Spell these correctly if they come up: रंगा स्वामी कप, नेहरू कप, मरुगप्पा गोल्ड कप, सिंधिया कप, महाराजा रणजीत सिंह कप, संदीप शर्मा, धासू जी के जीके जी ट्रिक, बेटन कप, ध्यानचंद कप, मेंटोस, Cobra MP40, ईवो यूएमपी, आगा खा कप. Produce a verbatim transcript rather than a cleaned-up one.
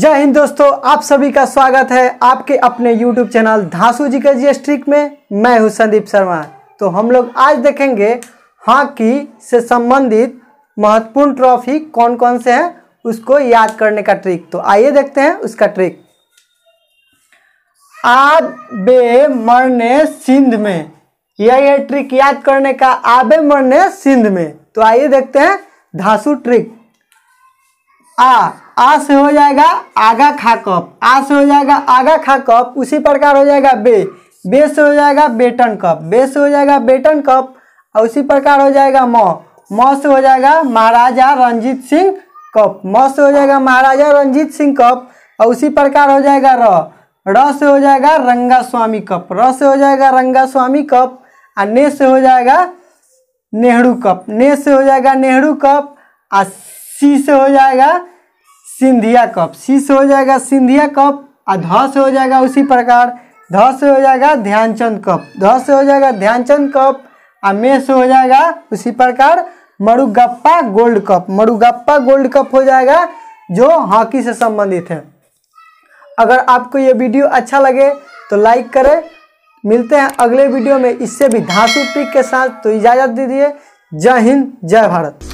जय हिंद दोस्तों, आप सभी का स्वागत है आपके अपने यूट्यूब चैनल धासू जी के जीके जी ट्रिक में। मैं हूं संदीप शर्मा। तो हम लोग आज देखेंगे हॉकी से संबंधित महत्वपूर्ण ट्रॉफी कौन कौन से हैं, उसको याद करने का ट्रिक। तो आइए देखते हैं उसका ट्रिक। आबे मरने सिंध में, यह है ट्रिक याद करने का, आबे मरने सिंध में। तो आइए देखते हैं धासू ट्रिक। आ आ से हो जाएगा आगा खा कप, आ से हो जाएगा आगा खा कप। उसी प्रकार हो जाएगा बे, बे से हो जाएगा बेटन कप, बे से हो जाएगा बेटन कप। और उसी प्रकार हो जाएगा म, म से हो जाएगा महाराजा रणजीत सिंह कप, म से हो जाएगा महाराजा रणजीत सिंह कप। और उसी प्रकार हो जाएगा र, र से हो जाएगा रंगा स्वामी कप, र से हो जाएगा रंगा स्वामी कप। और ने से हो जाएगा नेहरू कप, ने से हो जाएगा नेहरू कप। और सी से हो जाएगा सिंधिया कप, सी से हो जाएगा सिंधिया कप। और ध से हो जाएगा, उसी प्रकार ध से हो जाएगा ध्यानचंद कप, ध से हो जाएगा ध्यानचंद कप। और मे से हो जाएगा, उसी प्रकार मरुगप्पा गोल्ड कप, मरुगप्पा गोल्ड कप हो जाएगा, जो हॉकी से संबंधित है। अगर आपको ये वीडियो अच्छा लगे तो लाइक करें। मिलते हैं अगले वीडियो में इससे भी धांसू ट्रिक के साथ। तो इजाज़त दीजिए। जय हिंद, जय भारत।